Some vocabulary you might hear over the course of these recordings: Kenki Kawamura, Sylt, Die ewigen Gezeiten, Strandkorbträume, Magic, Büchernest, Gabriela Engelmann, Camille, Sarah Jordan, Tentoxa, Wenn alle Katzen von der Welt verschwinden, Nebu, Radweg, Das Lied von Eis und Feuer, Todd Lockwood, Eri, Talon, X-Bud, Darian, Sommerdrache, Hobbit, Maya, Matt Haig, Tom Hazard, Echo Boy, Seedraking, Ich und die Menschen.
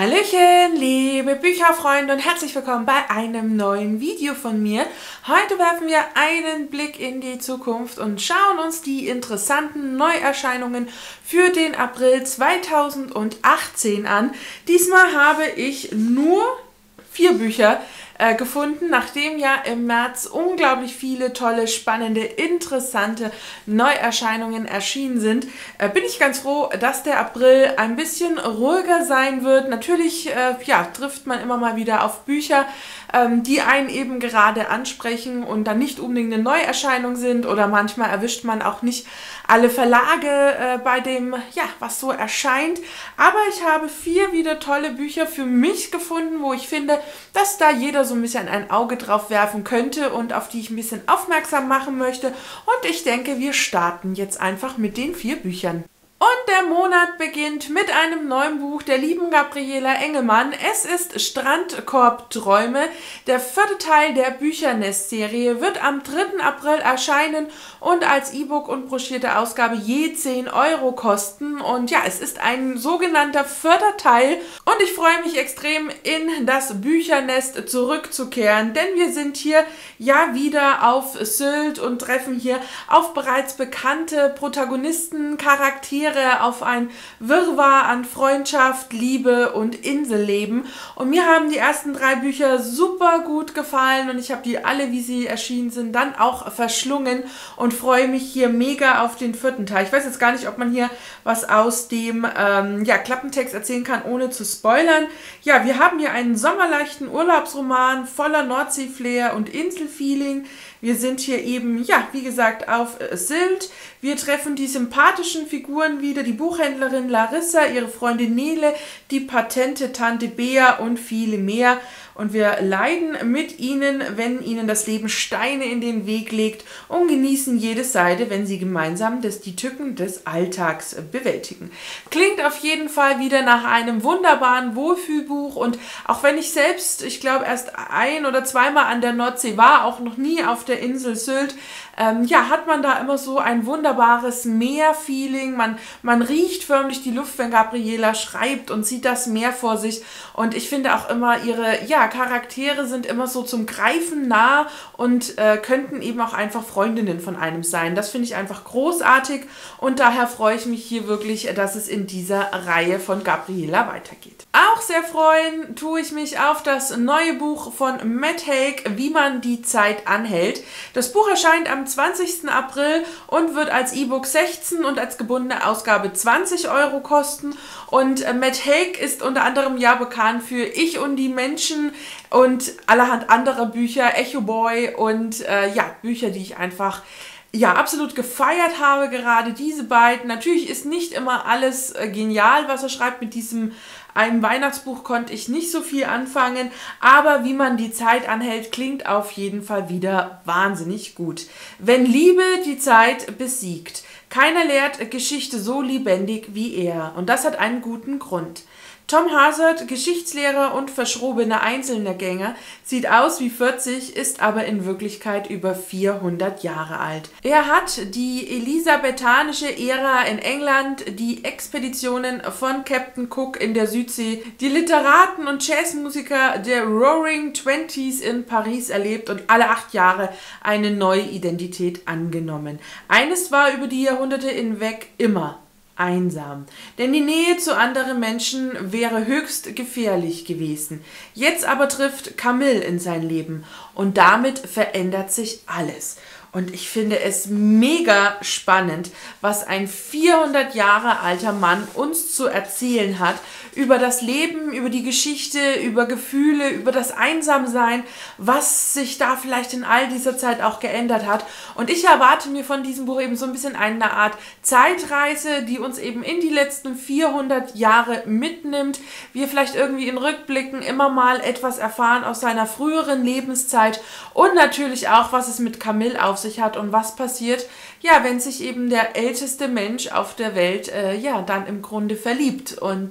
Hallöchen, liebe Bücherfreunde, und herzlich willkommen bei einem neuen Video von mir. Heute werfen wir einen Blick in die Zukunft und schauen uns die interessanten Neuerscheinungen für den April 2018 an. Diesmal habe ich nur 4 Bücher gefunden, nachdem ja im März unglaublich viele tolle, spannende, interessante Neuerscheinungen erschienen sind, bin ich ganz froh, dass der April ein bisschen ruhiger sein wird. Natürlich trifft man immer mal wieder auf Bücher, die einen eben gerade ansprechen und dann nicht unbedingt eine Neuerscheinung sind, oder manchmal erwischt man auch nicht alle Verlage bei dem, ja, was so erscheint. Aber ich habe 4 wieder tolle Bücher für mich gefunden, wo ich finde, dass da jeder so ein bisschen ein Auge drauf werfen könnte und auf die ich ein bisschen aufmerksam machen möchte. Und ich denke, wir starten jetzt einfach mit den 4 Büchern. Und der Monat beginnt mit einem neuen Buch der lieben Gabriela Engelmann. Es ist Strandkorbträume. Der 4. Teil der Büchernest-Serie wird am 3. April erscheinen und als E-Book und broschierte Ausgabe je 10 € kosten. Und ja, es ist ein sogenannter 4. Teil und ich freue mich extrem, in das Büchernest zurückzukehren, denn wir sind hier ja wieder auf Sylt und treffen hier auf bereits bekannte Protagonisten, Charaktere, auf ein Wirrwarr an Freundschaft, Liebe und Inselleben. Und mir haben die ersten 3 Bücher super gut gefallen und ich habe die alle, wie sie erschienen sind, dann auch verschlungen und freue mich hier mega auf den 4. Teil. Ich weiß jetzt gar nicht, ob man hier was aus dem Klappentext erzählen kann, ohne zu spoilern. Ja, wir haben hier einen sommerleichten Urlaubsroman voller Nordsee-Flair und Inselfeeling. Wir sind hier eben, ja, wie gesagt, auf Sylt. Wir treffen die sympathischen Figuren wieder, die Buchhändlerin Larissa, ihre Freundin Nele, die patente Tante Bea und viele mehr. Und wir leiden mit ihnen, wenn ihnen das Leben Steine in den Weg legt, und genießen jede Seite, wenn sie gemeinsam die Tücken des Alltags bewältigen. Klingt auf jeden Fall wieder nach einem wunderbaren Wohlfühlbuch, und auch wenn ich selbst, ich glaube, erst ein- oder zweimal an der Nordsee war, auch noch nie auf der Insel Sylt, hat man da immer so ein wunderbares Meerfeeling. Man riecht förmlich die Luft, wenn Gabriela schreibt, und sieht das Meer vor sich. Und ich finde auch immer, ihre Charaktere sind immer so zum Greifen nah und könnten eben auch einfach Freundinnen von einem sein. Das finde ich einfach großartig und daher freue ich mich hier wirklich, dass es in dieser Reihe von Gabriela weitergeht. Auch sehr freuen tue ich mich auf das neue Buch von Matt Haig, Wie man die Zeit anhält. Das Buch erscheint am 20. April und wird als E-Book 16 und als gebundene Ausgabe 20 € kosten. Und Matt Haig ist unter anderem ja bekannt für Ich und die Menschen und allerhand anderer Bücher, Echo Boy und Bücher, die ich einfach absolut gefeiert habe, gerade diese beiden. Natürlich ist nicht immer alles genial, was er schreibt. Mit diesem einem Weihnachtsbuch konnte ich nicht so viel anfangen, aber Wie man die Zeit anhält klingt auf jeden Fall wieder wahnsinnig gut. Wenn Liebe die Zeit besiegt, keiner lehrt Geschichte so lebendig wie er, und das hat einen guten Grund. Tom Hazard, Geschichtslehrer und verschrobener Einzelgänger, sieht aus wie 40, ist aber in Wirklichkeit über 400 Jahre alt. Er hat die elisabethanische Ära in England, die Expeditionen von Captain Cook in der Südsee, die Literaten und Jazzmusiker der Roaring Twenties in Paris erlebt und alle 8 Jahre eine neue Identität angenommen. Eines war über die Jahrhunderte hinweg immer: einsam. Denn die Nähe zu anderen Menschen wäre höchst gefährlich gewesen. Jetzt aber trifft Camille in sein Leben und damit verändert sich alles. Und ich finde es mega spannend, was ein 400 Jahre alter Mann uns zu erzählen hat über das Leben, über die Geschichte, über Gefühle, über das Einsamsein, was sich da vielleicht in all dieser Zeit auch geändert hat. Und ich erwarte mir von diesem Buch eben so ein bisschen eine Art Zeitreise, die uns eben in die letzten 400 Jahre mitnimmt. Wir vielleicht irgendwie in Rückblicken immer mal etwas erfahren aus seiner früheren Lebenszeit und natürlich auch, was es mit Camille auf sich hat und was passiert, ja, wenn sich eben der älteste Mensch auf der Welt, dann im Grunde verliebt. Und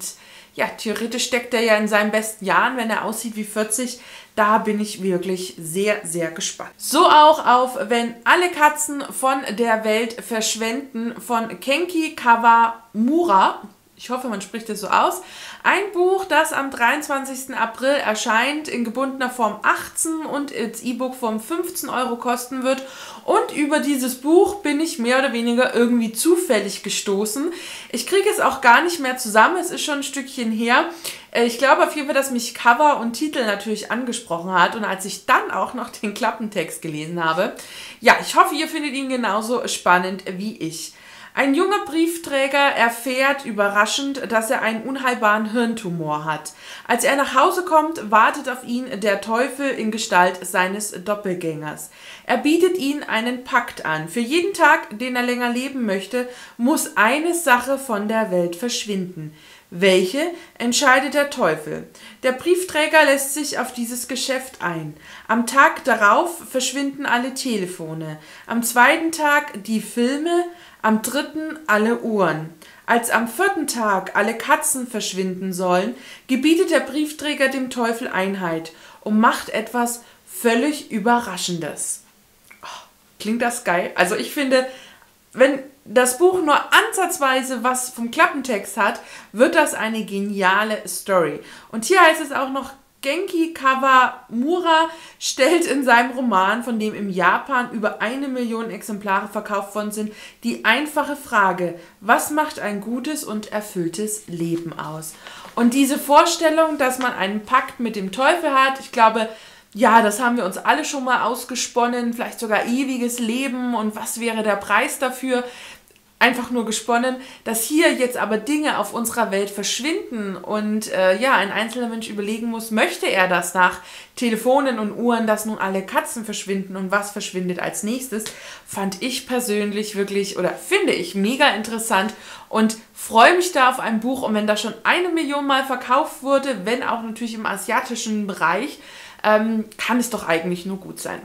ja, theoretisch steckt er ja in seinen besten Jahren, wenn er aussieht wie 40. Da bin ich wirklich sehr, sehr gespannt. So auch auf Wenn alle Katzen von der Welt verschwinden von Kenki Kawamura. ich hoffe, man spricht das so aus, ein Buch, das am 23. April erscheint, in gebundener Form 18 und als E-Book vom 15 € kosten wird. Und über dieses Buch bin ich mehr oder weniger irgendwie zufällig gestoßen. Ich kriege es auch gar nicht mehr zusammen, es ist schon ein Stückchen her. Ich glaube auf jeden Fall, dass mich Cover und Titel natürlich angesprochen hat und als ich dann auch noch den Klappentext gelesen habe. Ja, ich hoffe, ihr findet ihn genauso spannend wie ich. Ein junger Briefträger erfährt überraschend, dass er einen unheilbaren Hirntumor hat. Als er nach Hause kommt, wartet auf ihn der Teufel in Gestalt seines Doppelgängers. Er bietet ihn einen Pakt an. Für jeden Tag, den er länger leben möchte, muss eine Sache von der Welt verschwinden. Welche entscheidet der Teufel? Der Briefträger lässt sich auf dieses Geschäft ein. Am Tag darauf verschwinden alle Telefone, am zweiten Tag die Filme, am dritten alle Uhren. Als am vierten Tag alle Katzen verschwinden sollen, gebietet der Briefträger dem Teufel Einheit und macht etwas völlig Überraschendes. Oh, klingt das geil? Also ich finde, wenn das Buch nur ansatzweise was vom Klappentext hat, wird das eine geniale Story. Und hier heißt es auch noch, Kenki Kawamura stellt in seinem Roman, von dem im Japan über 1 Million Exemplare verkauft worden sind, die einfache Frage, was macht ein gutes und erfülltes Leben aus? Und diese Vorstellung, dass man einen Pakt mit dem Teufel hat, ich glaube, ja, das haben wir uns alle schon mal ausgesponnen, vielleicht sogar ewiges Leben und was wäre der Preis dafür, einfach nur gesponnen, dass hier jetzt aber Dinge auf unserer Welt verschwinden und ja, ein einzelner Mensch überlegen muss, möchte er das nach Telefonen und Uhren, dass nun alle Katzen verschwinden und was verschwindet als nächstes, fand ich persönlich wirklich oder finde ich mega interessant und freue mich da auf ein Buch und wenn das schon 1 Million Mal verkauft wurde, wenn auch natürlich im asiatischen Bereich, kann es doch eigentlich nur gut sein.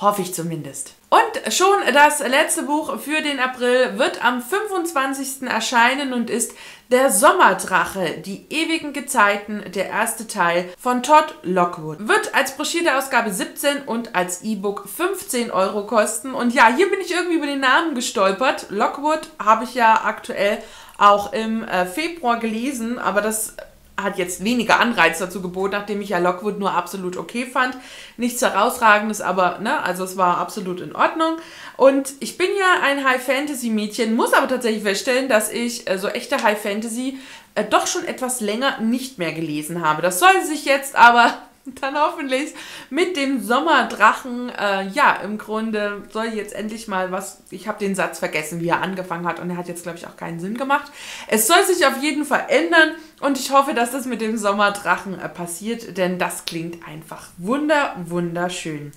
Hoffe ich zumindest. Und schon das letzte Buch für den April wird am 25. erscheinen und ist Der Sommerdrache, die ewigen Gezeiten, der erste Teil von Todd Lockwood. Wird als Broschüreausgabe 17 und als E-Book 15 € kosten. Und ja, hier bin ich irgendwie über den Namen gestolpert. Lockwood habe ich ja aktuell auch im Februar gelesen, aber das hat jetzt weniger Anreiz dazu geboten, nachdem ich ja Lockwood nur absolut okay fand. Nichts Herausragendes, aber ne, also es war absolut in Ordnung. Und ich bin ja ein High-Fantasy-Mädchen, muss aber tatsächlich feststellen, dass ich so echte High-Fantasy doch schon etwas länger nicht mehr gelesen habe. Das soll sich jetzt aber dann hoffentlich mit dem Sommerdrachen, ja, im Grunde soll jetzt endlich mal was, ich habe den Satz vergessen, wie er angefangen hat und er hat jetzt, glaube ich, auch keinen Sinn gemacht. Es soll sich auf jeden Fall ändern und ich hoffe, dass das mit dem Sommerdrachen passiert, denn das klingt einfach wunderschön.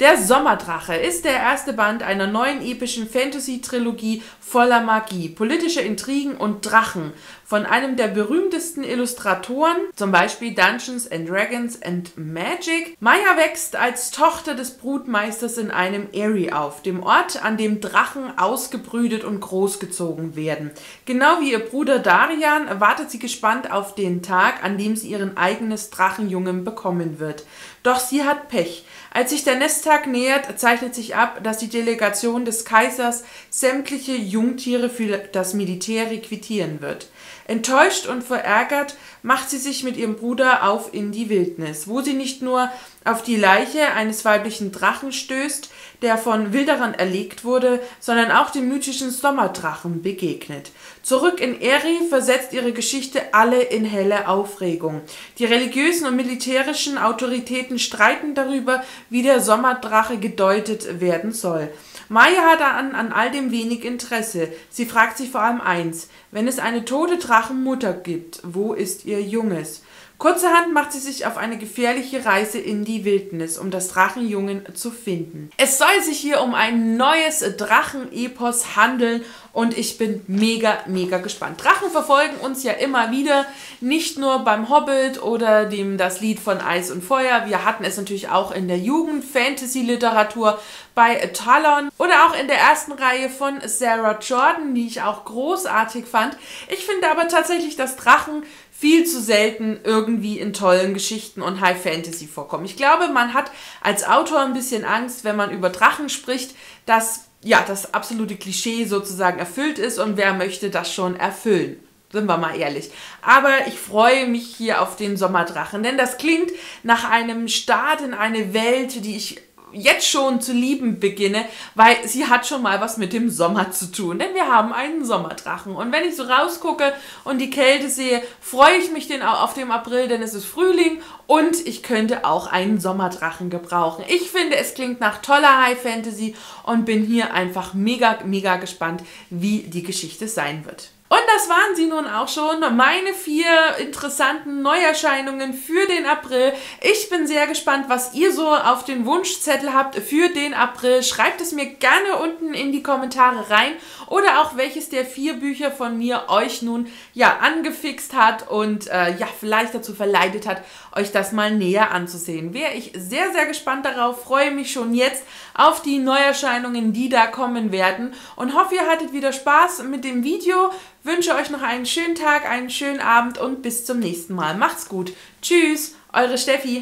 Der Sommerdrache ist der erste Band einer neuen epischen Fantasy-Trilogie voller Magie, politische Intrigen und Drachen von einem der berühmtesten Illustratoren, zum Beispiel Dungeons and Dragons and Magic. Maya wächst als Tochter des Brutmeisters in einem Eri auf, dem Ort, an dem Drachen ausgebrütet und großgezogen werden. Genau wie ihr Bruder Darian wartet sie gespannt auf den Tag, an dem sie ihren eigenes Drachenjungen bekommen wird. Doch sie hat Pech. Als sich der Nesttag nähert, zeichnet sich ab, dass die Delegation des Kaisers sämtliche Jungtiere für das Militär requirieren wird. Enttäuscht und verärgert macht sie sich mit ihrem Bruder auf in die Wildnis, wo sie nicht nur auf die Leiche eines weiblichen Drachen stößt, der von Wilderern erlegt wurde, sondern auch dem mythischen Sommerdrachen begegnet. Zurück in Eri versetzt ihre Geschichte alle in helle Aufregung. Die religiösen und militärischen Autoritäten streiten darüber, wie der Sommerdrache gedeutet werden soll. Maya hat an all dem wenig Interesse. Sie fragt sich vor allem eins, wenn es eine tote Drachenmutter gibt, wo ist ihr Junges? Kurzerhand macht sie sich auf eine gefährliche Reise in die Wildnis, um das Drachenjungen zu finden. Es soll sich hier um ein neues Drachenepos handeln und ich bin mega gespannt. Drachen verfolgen uns ja immer wieder, nicht nur beim Hobbit oder dem Das Lied von Eis und Feuer. Wir hatten es natürlich auch in der Jugend-Fantasy-Literatur bei Talon oder auch in der ersten Reihe von Sarah Jordan, die ich auch großartig fand. Ich finde aber tatsächlich, dass Drachen viel zu selten irgendwie in tollen Geschichten und High Fantasy vorkommen. Ich glaube, man hat als Autor ein bisschen Angst, wenn man über Drachen spricht, dass ja, das absolute Klischee sozusagen erfüllt ist und wer möchte das schon erfüllen? Sind wir mal ehrlich. Aber ich freue mich hier auf den Sommerdrachen, denn das klingt nach einem Start in eine Welt, die ich jetzt schon zu lieben beginne, weil sie hat schon mal was mit dem Sommer zu tun, denn wir haben einen Sommerdrachen. Und wenn ich so rausgucke und die Kälte sehe, freue ich mich auf den April, denn es ist Frühling und ich könnte auch einen Sommerdrachen gebrauchen. Ich finde, es klingt nach toller High Fantasy und bin hier einfach mega, mega gespannt, wie die Geschichte sein wird. Und das waren sie nun auch schon, meine 4 interessanten Neuerscheinungen für den April. Ich bin sehr gespannt, was ihr so auf den Wunschzettel habt für den April. Schreibt es mir gerne unten in die Kommentare rein oder auch welches der 4 Bücher von mir euch nun ja angefixt hat und ja vielleicht dazu verleitet hat, euch das mal näher anzusehen. Wäre ich sehr, sehr gespannt darauf, freue mich schon jetzt auf die Neuerscheinungen, die da kommen werden und hoffe, ihr hattet wieder Spaß mit dem Video. Wünsche euch noch einen schönen Tag, einen schönen Abend und bis zum nächsten Mal. Macht's gut. Tschüss, eure Steffi.